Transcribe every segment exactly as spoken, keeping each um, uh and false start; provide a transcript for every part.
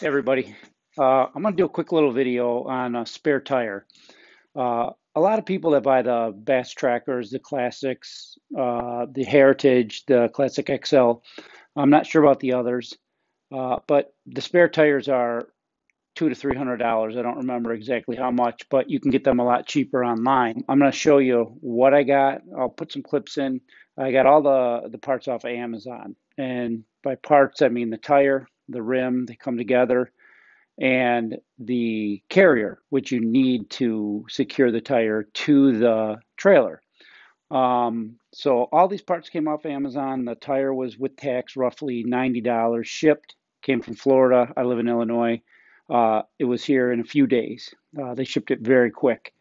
Hey everybody, uh, I'm going to do a quick little video on a spare tire. Uh, a lot of people that buy the Bass Trackers, the Classics, uh, the Heritage, the Classic X L, I'm not sure about the others, uh, but the spare tires are two to three hundred dollars. I don't remember exactly how much, but you can get them a lot cheaper online. I'm going to show you what I got. I'll put some clips in. I got all the, the parts off of Amazon, and by parts I mean the tire, the rim, they come together, and the carrier, which you need to secure the tire to the trailer. Um, so all these parts came off Amazon. The tire was, with tax, roughly ninety dollars, shipped, came from Florida. I live in Illinois. Uh, it was here in a few days. Uh, they shipped it very quick,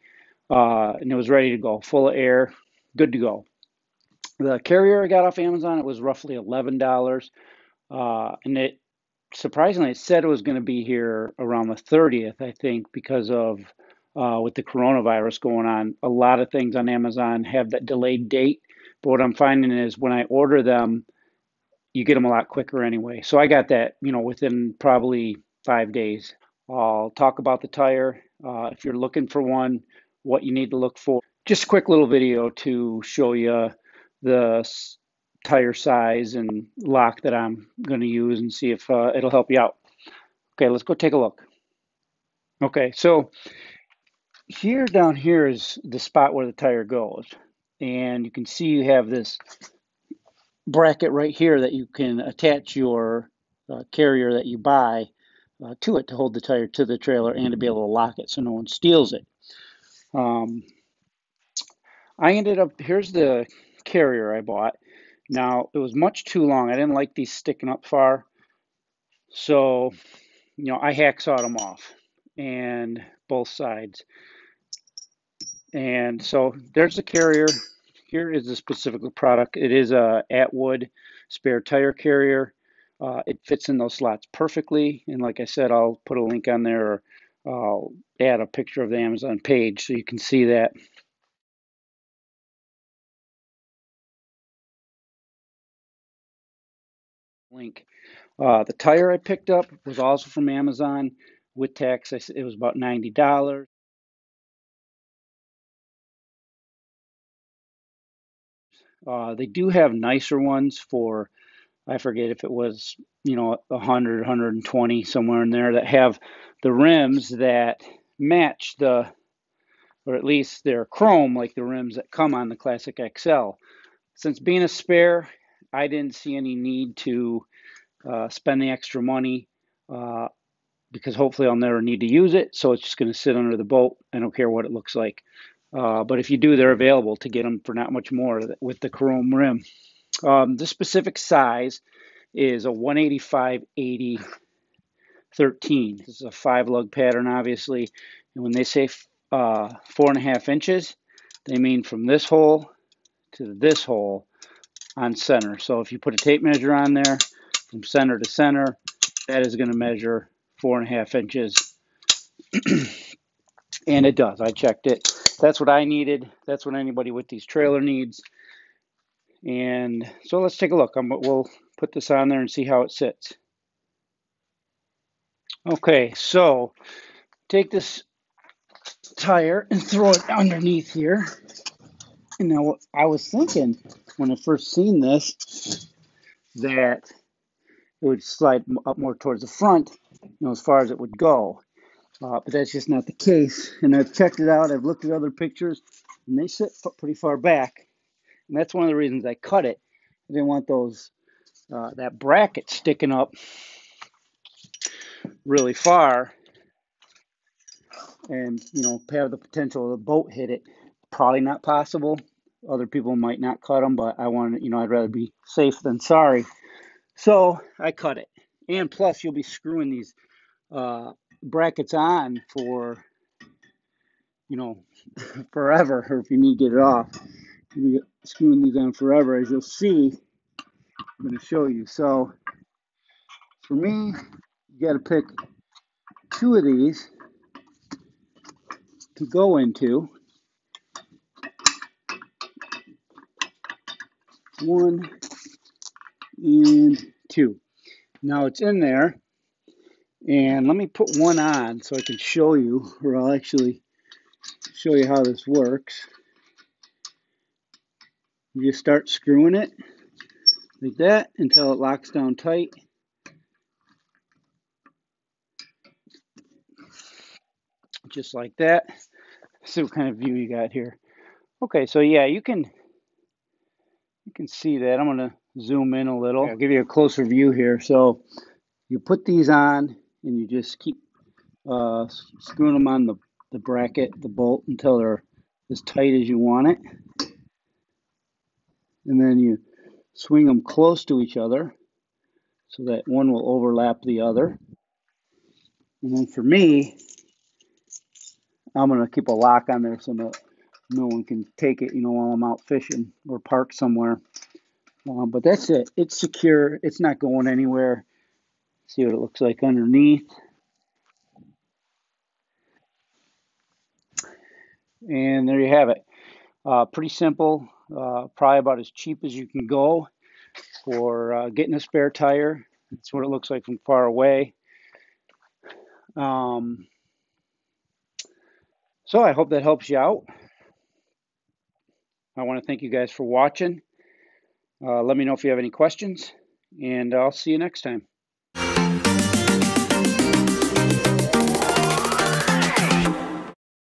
uh, and it was ready to go, full of air, good to go. The carrier I got off Amazon, it was roughly eleven dollars, uh, and it surprisingly, it said it was going to be here around the thirtieth, I think, because of uh, with the coronavirus going on. A lot of things on Amazon have that delayed date. But what I'm finding is when I order them, you get them a lot quicker anyway. So I got that, you know, within probably five days. I'll talk about the tire, uh, if you're looking for one, what you need to look for. Just a quick little video to show you the tire size and lock that I'm going to use and see if uh, it'll help you out. Okay, let's go take a look. Okay, so here down here is the spot where the tire goes, and you can see you have this bracket right here that you can attach your uh, carrier that you buy uh, to it to hold the tire to the trailer and to be able to lock it so no one steals it. Um, I ended up, here's the carrier I bought. Now, it was much too long. I didn't like these sticking up far. So, you know, I hacksawed them off, and both sides. And so there's the carrier. Here is the specific product. It is a Atwood spare tire carrier. Uh, it fits in those slots perfectly. And like I said, I'll put a link on there, or I'll add a picture of the Amazon page so you can see that. Link. Uh, the tire I picked up was also from Amazon. With tax, I, it was about ninety dollars. Uh, they do have nicer ones for, I forget if it was, you know, a hundred, a hundred twenty, somewhere in there, that have the rims that match the, or at least they're chrome, like the rims that come on the Classic X L. Since being a spare, I didn't see any need to uh, spend the extra money uh, because hopefully I'll never need to use it. So it's just going to sit under the boat. I don't care what it looks like. Uh, but if you do, they're available to get them for not much more with the chrome rim. Um, this specific size is a one eighty-five eighty thirteen. This is a five lug pattern, obviously. And when they say uh, four and a half inches, they mean from this hole to this hole on center. So if you put a tape measure on there from center to center, that is going to measure four and a half inches. And it does. I checked it. That's what I needed. That's what anybody with these trailer needs. And so let's take a look. I'm, we'll put this on there and see how it sits. Okay, so take this tire and throw it underneath here. And now I was thinking, when I first seen this, that it would slide up more towards the front, you know, as far as it would go. Uh, but that's just not the case. And I've checked it out. I've looked at other pictures, and they sit pretty far back. And that's one of the reasons I cut it. I didn't want those uh, that bracket sticking up really far, and you know, have the potential of the boat hit it. Probably not possible. Other people might not cut them, but I want to, you know, I'd rather be safe than sorry. So I cut it. And plus, you'll be screwing these uh, brackets on for, you know, forever, or if you need to get it off. You'll be screwing these on forever, as you'll see. I'm going to show you. So for me, you got to pick two of these to go into. One and two. Now it's in there, And let me put one on so I can show you, or I'll actually show you how this works. You just start screwing it like that until it locks down tight. Just like that. Let's see what kind of view you got here. Okay, so yeah, you can you can see that. I'm gonna zoom in a little. I'll give you a closer view here. So you put these on and you just keep uh, screwing them on the, the bracket, the bolt, until they're as tight as you want it. And then you swing them close to each other so that one will overlap the other. And then for me, I'm going to keep a lock on there so no, no one can take it, you know, while I'm out fishing or parked somewhere. Um, but that's it. It's secure. It's not going anywhere. See what it looks like underneath. And there you have it. Uh, pretty simple. Uh, probably about as cheap as you can go for uh, getting a spare tire. That's what it looks like from far away. Um... So I hope that helps you out. I want to thank you guys for watching. Uh, let me know if you have any questions, and I'll see you next time.